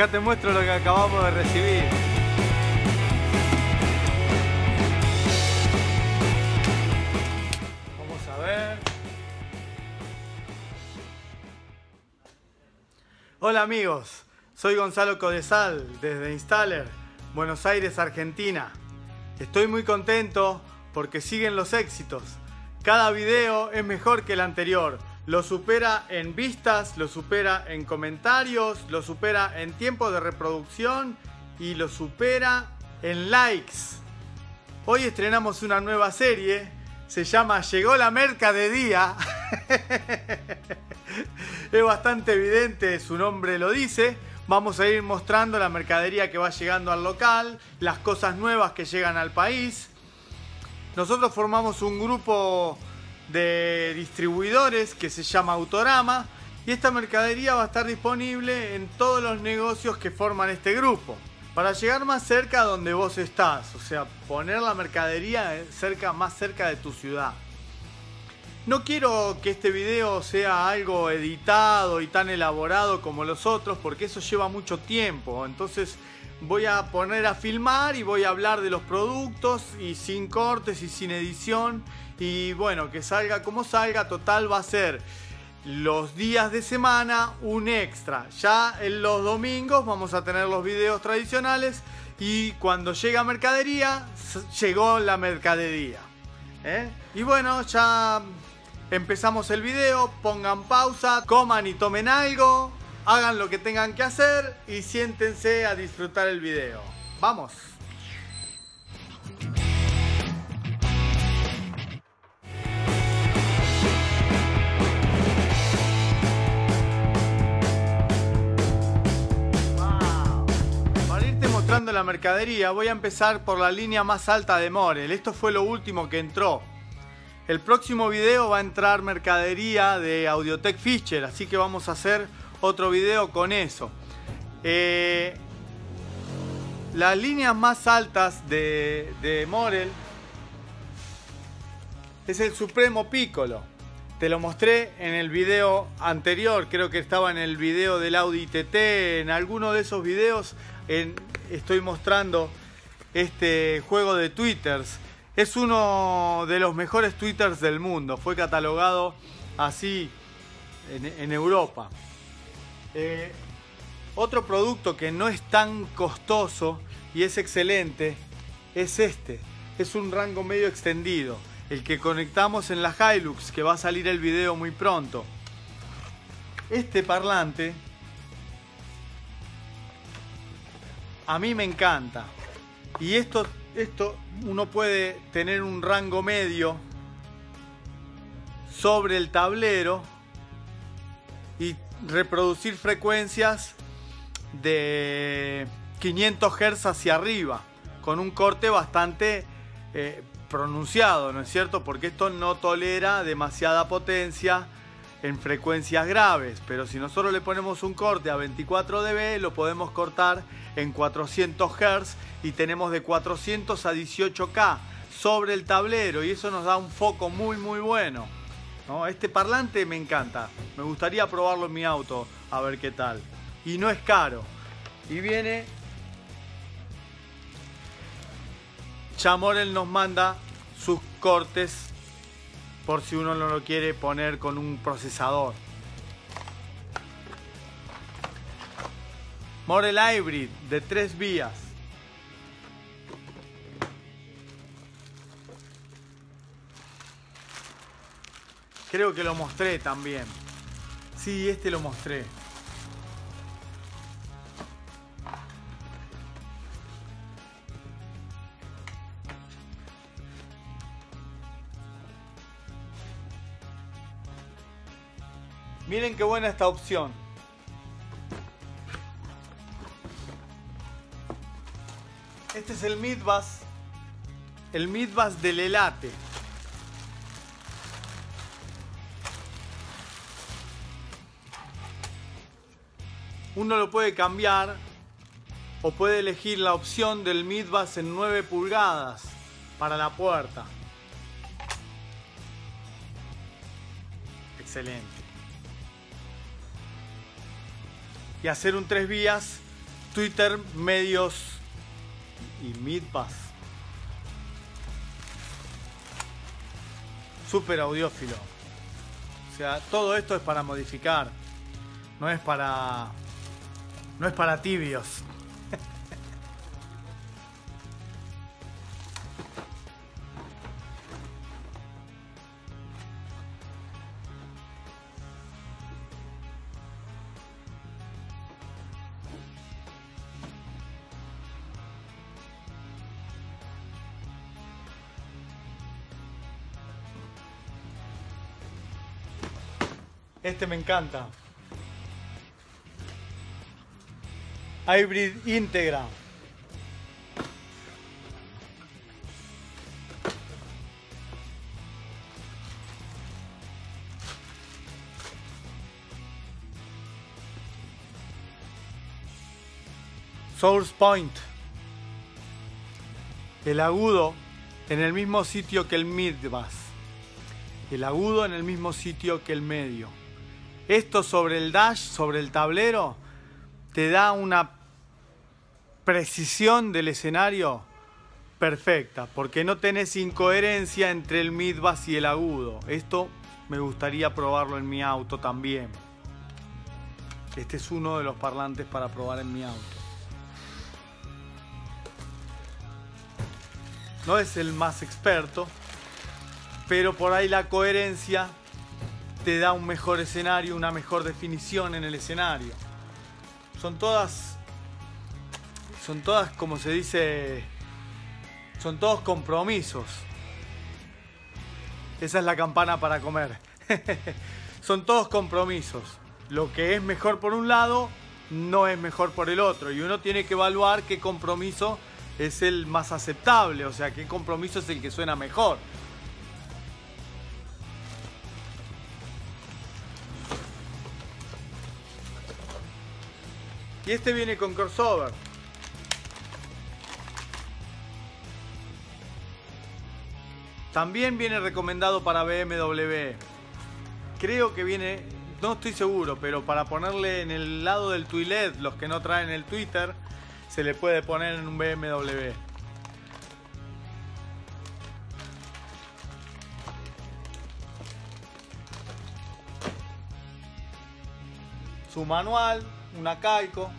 Acá te muestro lo que acabamos de recibir. Vamos a ver. Hola amigos, soy Gonzalo Codesal desde Installer, Buenos Aires, Argentina. Estoy muy contento porque siguen los éxitos. Cada video es mejor que el anterior. Lo supera en vistas, lo supera en comentarios, lo supera en tiempo de reproducción y lo supera en likes. Hoy estrenamos una nueva serie, se llama Llegó la Merca de Día. Es bastante evidente, su nombre lo dice. Vamos a ir mostrando la mercadería que va llegando al local, las cosas nuevas que llegan al país. Nosotros formamos un grupo de distribuidores que se llama Autorama y esta mercadería va a estar disponible en todos los negocios que forman este grupo para llegar más cerca a donde vos estás, o sea, poner la mercadería cerca, más cerca de tu ciudad. No quiero que este video sea algo editado y tan elaborado como los otros porque eso lleva mucho tiempo, entonces voy a poner a filmar y voy a hablar de los productos y sin cortes y sin edición. Y bueno, que salga como salga, total va a ser los días de semana un extra. Ya en los domingos vamos a tener los videos tradicionales y cuando llega mercadería, llegó la mercadería. Y bueno, ya empezamos el video, pongan pausa, coman y tomen algo, hagan lo que tengan que hacer y siéntense a disfrutar el video. ¡Vamos! Mostrando la mercadería, voy a empezar por la línea más alta de Morel. Esto fue lo último que entró. El próximo video va a entrar mercadería de Audiotech Fisher, así que vamos a hacer otro video con eso. Las líneas más altas de Morel es el Supremo Piccolo. Te lo mostré en el video anterior, creo que estaba en el video del Audi TT, en alguno de esos videos. Estoy mostrando este juego de twitters. Es uno de los mejores twitters del mundo. Fue catalogado así en Europa. Otro producto que no es tan costoso y es excelente es este. Es un rango medio extendido, el que conectamos en la Hilux, que va a salir el video muy pronto. Este parlante a mí me encanta. Y esto uno puede tener un rango medio sobre el tablero y reproducir frecuencias de 500 Hz hacia arriba, con un corte bastante pronunciado, ¿no es cierto? Porque esto no tolera demasiada potencia en frecuencias graves, pero si nosotros le ponemos un corte a 24 dB lo podemos cortar en 400 Hz y tenemos de 400 a 18K sobre el tablero y eso nos da un foco muy bueno, ¿no? Este parlante me encanta, me gustaría probarlo en mi auto a ver qué tal, y no es caro. Y viene Morel, nos manda sus cortes por si uno no lo quiere poner con un procesador. Morel Hybrid de 3 vías. Creo que lo mostré también. Sí, este lo mostré. Miren qué buena esta opción. Este es el Midbass del Elate. Uno lo puede cambiar o puede elegir la opción del Midbass en 9 pulgadas para la puerta. Excelente. Y hacer un 3 vías Twitter, medios y Midpass. Súper audiófilo. O sea, todo esto es para modificar. No es para... no es para tibios. Este me encanta. Hybrid íntegra. Source Point. El agudo en el mismo sitio que el mid-bass. El agudo en el mismo sitio que el medio. Esto sobre el dash, sobre el tablero, te da una precisión del escenario perfecta, porque no tenés incoherencia entre el mid-bass y el agudo. Esto me gustaría probarlo en mi auto también. Este es uno de los parlantes para probar en mi auto. No es el más experto, pero por ahí la coherencia te da un mejor escenario, una mejor definición en el escenario. Son todas, como se dice, son todos compromisos. Esa es la campana para comer. Son todos compromisos. Lo que es mejor por un lado no es mejor por el otro, y uno tiene que evaluar qué compromiso es el más aceptable, o sea, qué compromiso es el que suena mejor. Y este viene con crossover. También viene recomendado para BMW. Creo que viene, no estoy seguro, pero para ponerle en el lado del Twi'led, los que no traen el Twitter, se le puede poner en un BMW. Su manual. Una Caico.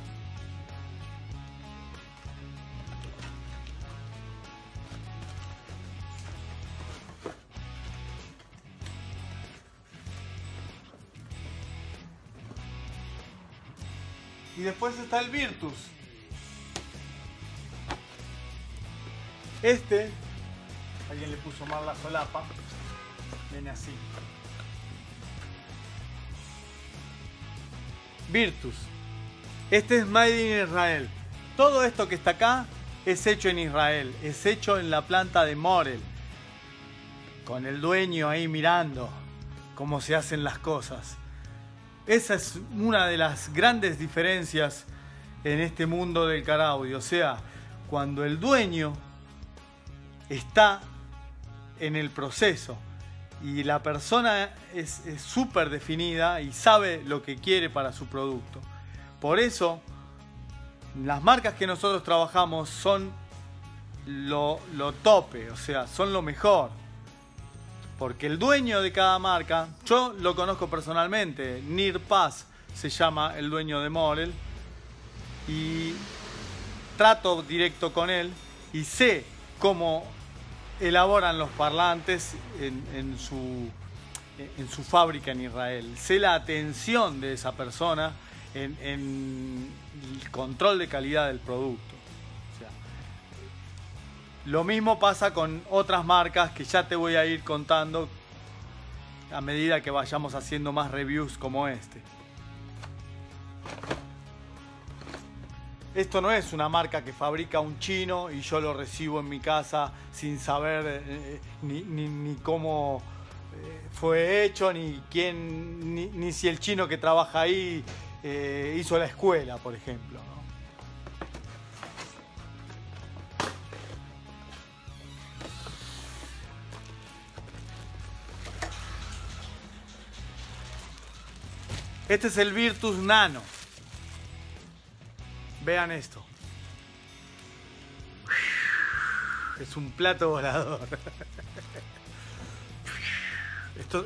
Y después está el Virtus. Este, alguien le puso mal la solapa, viene así. Virtus. Este es Made in Israel. Todo esto que está acá es hecho en Israel. Es hecho en la planta de Morel. Con el dueño ahí mirando cómo se hacen las cosas. Esa es una de las grandes diferencias en este mundo del car audio. O sea, cuando el dueño está en el proceso y la persona es súper definida y sabe lo que quiere para su producto. Por eso, las marcas que nosotros trabajamos son lo tope, o sea, son lo mejor. Porque el dueño de cada marca, yo lo conozco personalmente, Nir Paz se llama el dueño de Morel, y trato directo con él y sé cómo elaboran los parlantes en su fábrica en Israel. Sé la atención de esa persona en el control de calidad del producto. O sea, lo mismo pasa con otras marcas que ya te voy a ir contando a medida que vayamos haciendo más reviews como este. Esto no es una marca que fabrica un chino y yo lo recibo en mi casa sin saber ni cómo fue hecho, ni quién, ni si el chino que trabaja ahí hizo la escuela, por ejemplo, ¿no? Este es el Virtus Nano Vean esto. Es un plato volador.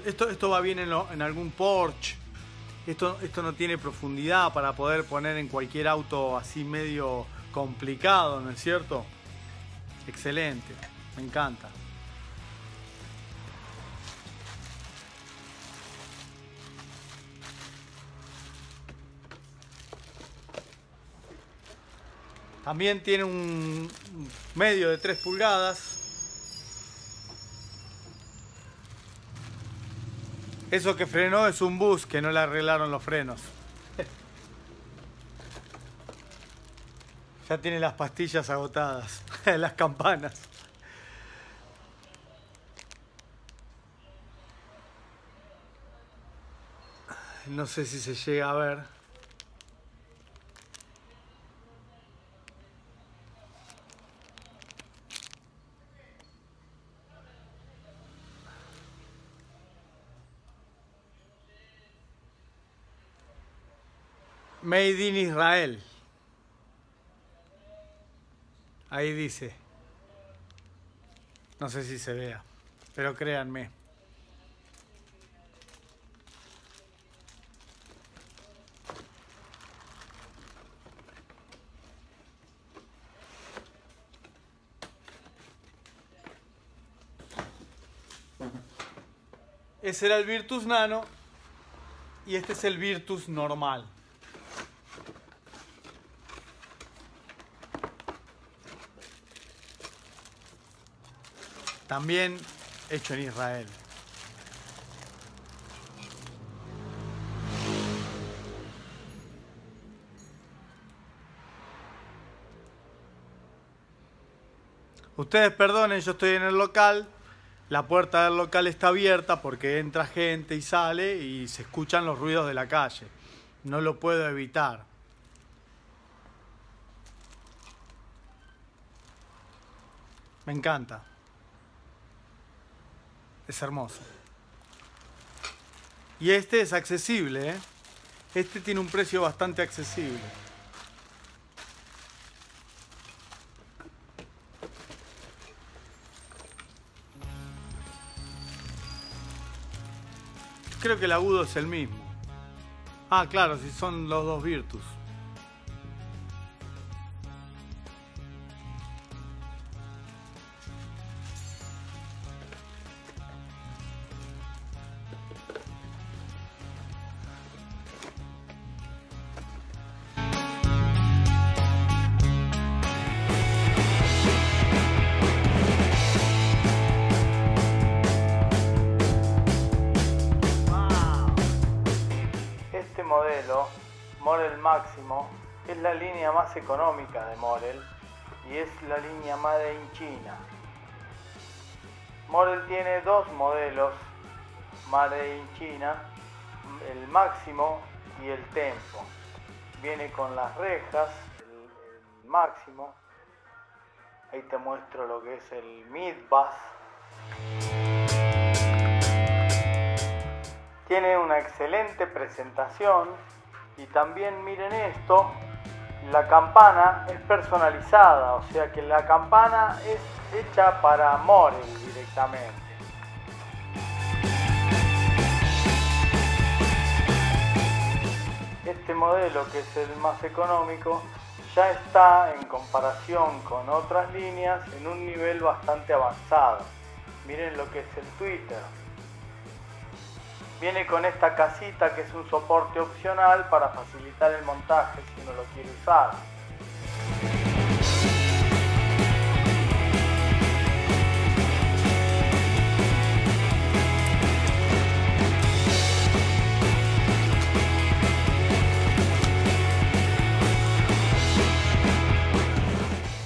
Esto va bien en algún Porsche. Esto no tiene profundidad para poder poner en cualquier auto así medio complicado, ¿no es cierto? Excelente, me encanta. También tiene un medio de 3 pulgadas. Eso que frenó es un bus que no le arreglaron los frenos. Ya tiene las pastillas agotadas, las campanas. No sé si se llega a ver. Made in Israel. Ahí dice. No sé si se vea, pero créanme. Ese era el Virtus Nano y este es el Virtus Normal. También hecho en Israel. Ustedes perdonen, yo estoy en el local. La puerta del local está abierta porque entra gente y sale y se escuchan los ruidos de la calle. No lo puedo evitar. Me encanta. Es hermoso. Y este es accesible, ¿eh? Este tiene un precio bastante accesible. Creo que el agudo es el mismo. Ah, claro, si son los dos Virtus. Más económica de Morel y es la línea Made in China. Morel tiene dos modelos Made in China, el Máximo y el Tempo. Viene con las rejas, el Máximo. Ahí te muestro lo que es el Midbus. Tiene una excelente presentación y también miren esto. La campana es personalizada, o sea que la campana es hecha para Morel directamente. Este modelo, que es el más económico, ya está en comparación con otras líneas en un nivel bastante avanzado. Miren lo que es el Twitter. Viene con esta casita que es un soporte opcional para facilitar el montaje si uno lo quiere usar.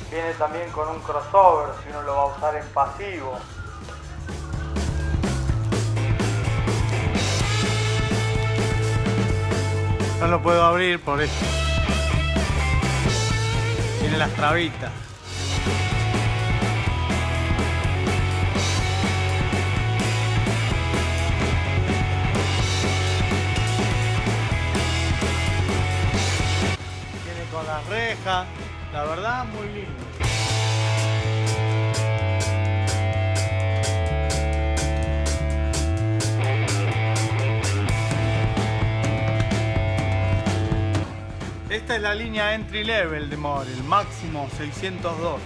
Viene también con un crossover si uno lo va a usar en pasivo. No lo puedo abrir por esto. Tiene las trabitas. Viene con las rejas. maneja, la verdad, muy lindo. Esta es la línea entry level de Morel, Máximo 602.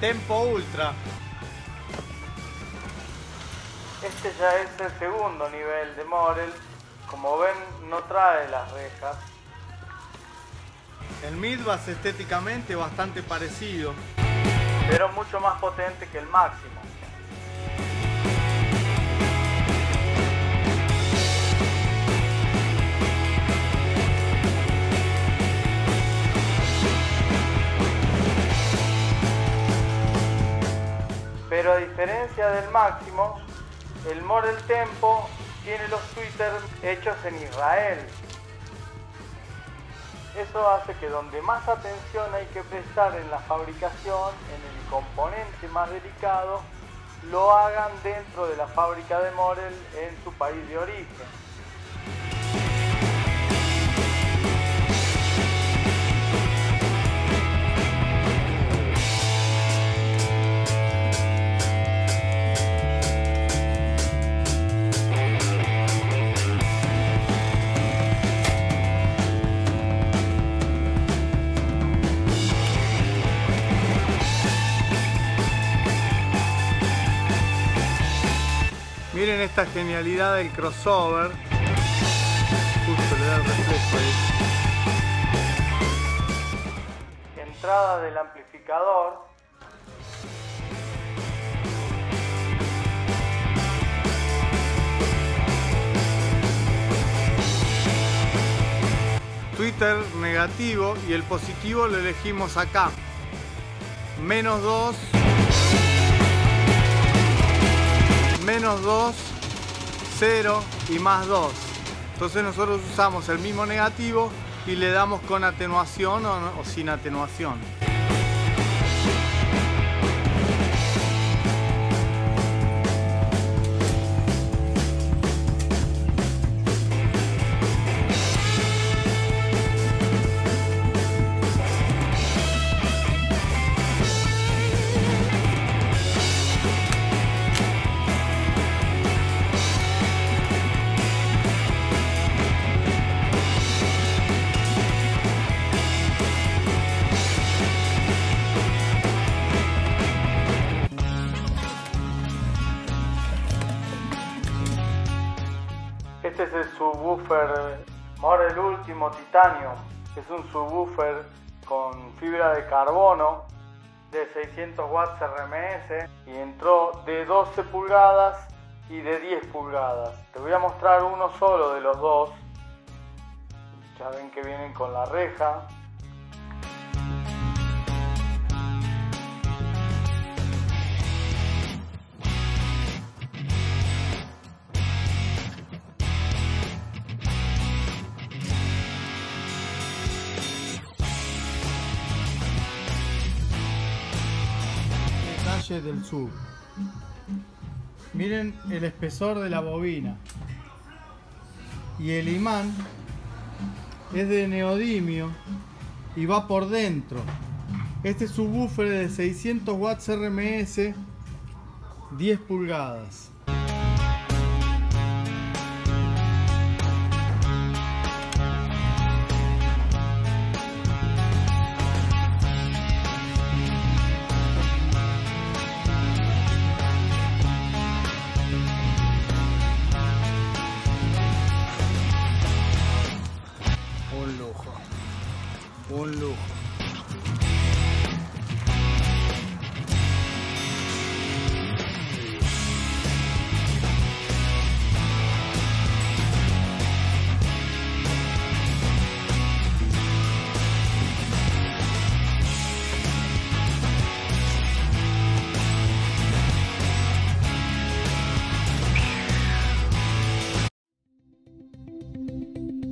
Tempo Ultra. Este ya es el segundo nivel de Morel. Como ven, no trae las rejas. El Midbass estéticamente bastante parecido, pero mucho más potente que el Máximo. Pero a diferencia del Máximo, el Morel Tempo tiene los tweeters hechos en Israel. Eso hace que donde más atención hay que prestar en la fabricación, en el componente más delicado, lo hagan dentro de la fábrica de Morel en su país de origen. Miren esta genialidad del crossover. Justo le da el reflejo ahí. Entrada del amplificador. Twitter negativo y el positivo lo elegimos acá. Menos 2. Menos 2, 0 y más 2. Entonces nosotros usamos el mismo negativo y le damos con atenuación o sin atenuación. Este es el subwoofer Morel Ultimo Titanium. Es un subwoofer con fibra de carbono de 600 watts RMS y entró de 12 pulgadas y de 10 pulgadas. Te voy a mostrar uno solo de los dos. Ya ven que vienen con la reja. Del sub. Miren el espesor de la bobina y el imán es de neodimio y va por dentro. Este subwoofer de 600 watts RMS, 10 pulgadas.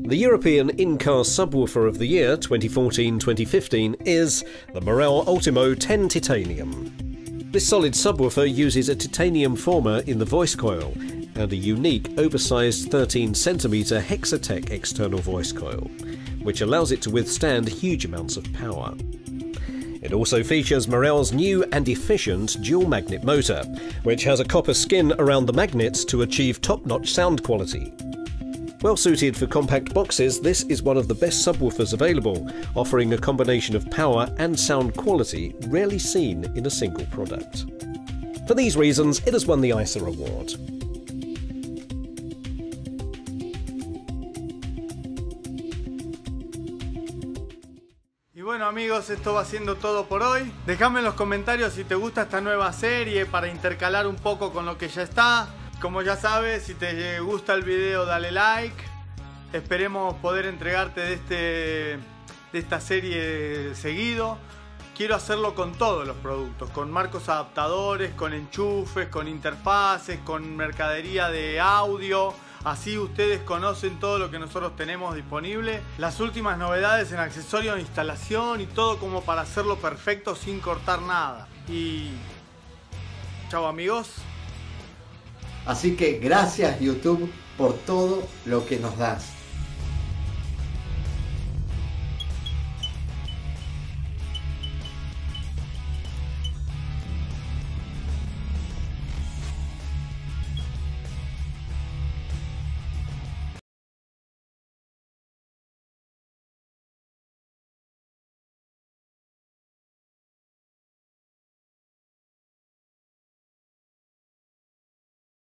The European in-car subwoofer of the year 2014-2015 is the Morel Ultimo 10 Titanium. This solid subwoofer uses a titanium former in the voice coil and a unique oversized 13 cm Hexatec external voice coil, which allows it to withstand huge amounts of power. It also features Morel's new and efficient dual magnet motor, which has a copper skin around the magnets to achieve top-notch sound quality. Well suited for compact boxes, this is one of the best subwoofers available, offering a combination of power and sound quality rarely seen in a single product. For these reasons, it has won the ISA award. Bueno amigos, esto va siendo todo por hoy. Dejame en los comentarios si te gusta esta nueva serie para intercalar un poco con lo que ya está. Como ya sabes, si te gusta el video dale like. Esperemos poder entregarte de esta serie seguido. Quiero hacerlo con todos los productos, con marcos adaptadores, con enchufes, con interfaces, con mercadería de audio. Así ustedes conocen todo lo que nosotros tenemos disponible, las últimas novedades en accesorios, instalación y todo como para hacerlo perfecto sin cortar nada. Y chao amigos. Así que gracias YouTube por todo lo que nos das.